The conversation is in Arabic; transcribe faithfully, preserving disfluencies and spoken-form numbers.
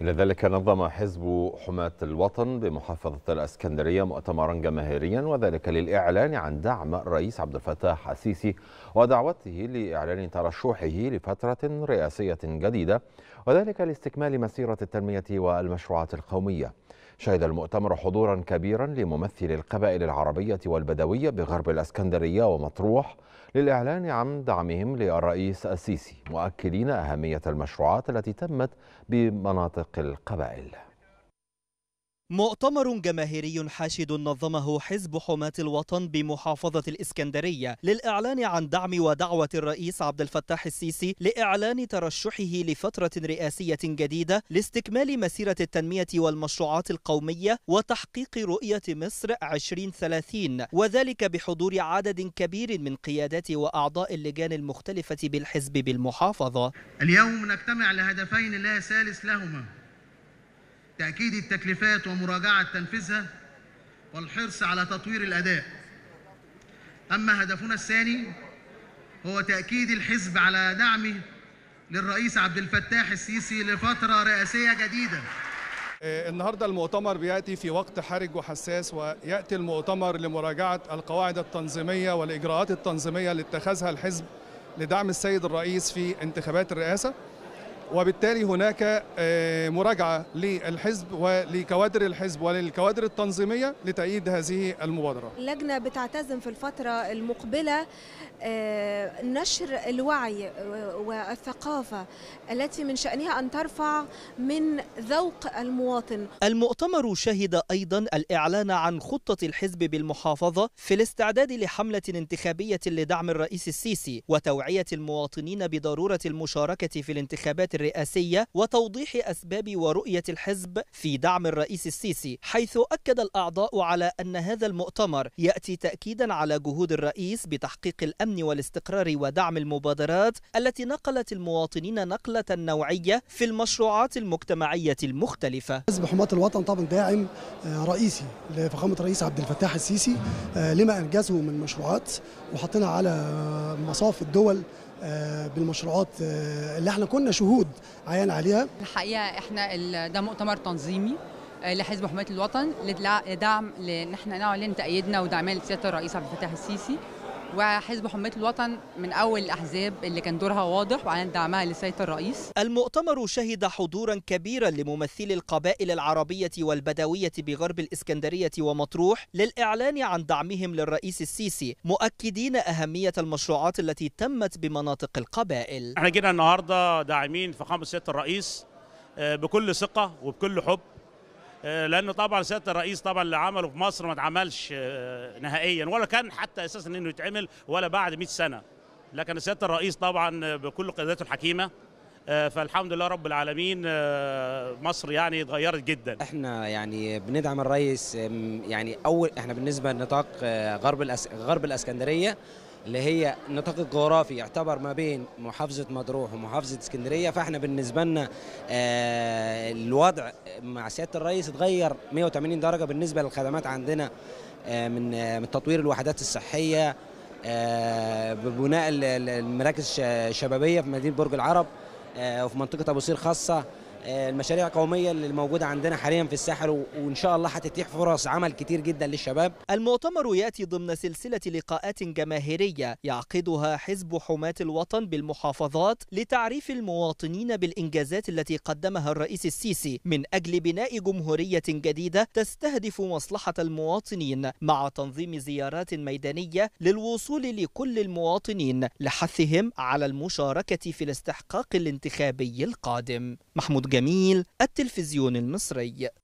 لذلك نظم حزب حماة الوطن بمحافظة الإسكندرية مؤتمرا جماهيريا، وذلك للإعلان عن دعم الرئيس عبد الفتاح السيسي ودعوته لإعلان ترشحه لفترة رئاسية جديدة، وذلك لاستكمال مسيرة التنمية والمشروعات القومية. شهد المؤتمر حضورا كبيرا لممثل القبائل العربية والبدوية بغرب الإسكندرية ومطروح للإعلان عن دعمهم للرئيس السيسي، مؤكدين أهمية المشروعات التي تمت بمناطق القبائل. مؤتمر جماهيري حاشد نظمه حزب حماة الوطن بمحافظة الإسكندرية للإعلان عن دعم ودعوة الرئيس عبد الفتاح السيسي لإعلان ترشحه لفترة رئاسية جديدة لاستكمال مسيرة التنمية والمشروعات القومية وتحقيق رؤية مصر عشرين ثلاثين، وذلك بحضور عدد كبير من قيادات وأعضاء اللجان المختلفة بالحزب بالمحافظة. اليوم نجتمع لهدفين لا ثالث لهما: تأكيد التكليفات ومراجعة تنفيذها، والحرص على تطوير الأداء. أما هدفنا الثاني هو تأكيد الحزب على دعمه للرئيس عبد الفتاح السيسي لفترة رئاسية جديدة. النهاردة المؤتمر بيأتي في وقت حرج وحساس، ويأتي المؤتمر لمراجعة القواعد التنظيمية والإجراءات التنظيمية اللي اتخذها الحزب لدعم السيد الرئيس في انتخابات الرئاسة، وبالتالي هناك مراجعة للحزب ولكوادر الحزب وللكوادر التنظيمية لتأييد هذه المبادرة. اللجنة بتعتزم في الفترة المقبلة نشر الوعي والثقافة التي من شأنها أن ترفع من ذوق المواطن. المؤتمر شهد أيضا الإعلان عن خطة الحزب بالمحافظة في الاستعداد لحملة انتخابية لدعم الرئيس السيسي وتوعية المواطنين بضرورة المشاركة في الانتخابات الرئاسية وتوضيح أسباب ورؤية الحزب في دعم الرئيس السيسي، حيث أكد الأعضاء على أن هذا المؤتمر يأتي تأكيدا على جهود الرئيس بتحقيق الأمن والاستقرار ودعم المبادرات التي نقلت المواطنين نقلة نوعية في المشروعات المجتمعية المختلفة. حزب حماة الوطن طبعا داعم رئيسي لفخامة الرئيس عبد الفتاح السيسي لما أنجزه من مشروعات، وحطينا على مصاف الدول بالمشروعات اللي احنا كنا شهود عيان عليها. الحقيقه احنا ده مؤتمر تنظيمي لحزب حماية الوطن لدعم ان احنا نعلن تأييدنا ودعمنا لسيادة الرئيس عبد الفتاح السيسي، وحزب حماية الوطن من أول الأحزاب اللي كان دورها واضح وعلن دعمها لسيادة الرئيس. المؤتمر شهد حضورا كبيرا لممثلي القبائل العربية والبدوية بغرب الإسكندرية ومطروح للإعلان عن دعمهم للرئيس السيسي، مؤكدين أهمية المشروعات التي تمت بمناطق القبائل. احنا جينا النهارده داعمين فخامة سيادة الرئيس بكل ثقة وبكل حب، لأنه طبعا سيادة الرئيس طبعا اللي عمله في مصر ما اتعملش نهائيا، ولا كان حتى أساسا إنه يتعمل ولا بعد مئة سنة، لكن سيادة الرئيس طبعا بكل قياداته الحكيمة، فالحمد لله رب العالمين مصر يعني اتغيرت جدا. احنا يعني بندعم الرئيس، يعني أول احنا بالنسبة لنطاق غرب الأس... غرب الإسكندرية اللي هي النطاق الجغرافي يعتبر ما بين محافظة مطروح ومحافظة اسكندرية، فاحنا بالنسبة لنا الوضع مع سيادة الرئيس اتغير مئة وثمانين درجة بالنسبة للخدمات عندنا، من تطوير الوحدات الصحية، ببناء المراكز الشبابية في مدينة برج العرب وفي منطقة أبو سير خاصة، المشاريع القومية اللي موجودة عندنا حاليا في الساحل، وإن شاء الله هتتيح فرص عمل كتير جدا للشباب. المؤتمر يأتي ضمن سلسلة لقاءات جماهيرية يعقدها حزب حماة الوطن بالمحافظات لتعريف المواطنين بالإنجازات التي قدمها الرئيس السيسي من أجل بناء جمهورية جديدة تستهدف مصلحة المواطنين، مع تنظيم زيارات ميدانية للوصول لكل المواطنين لحثهم على المشاركة في الاستحقاق الانتخابي القادم. محمود جميل، التلفزيون المصري.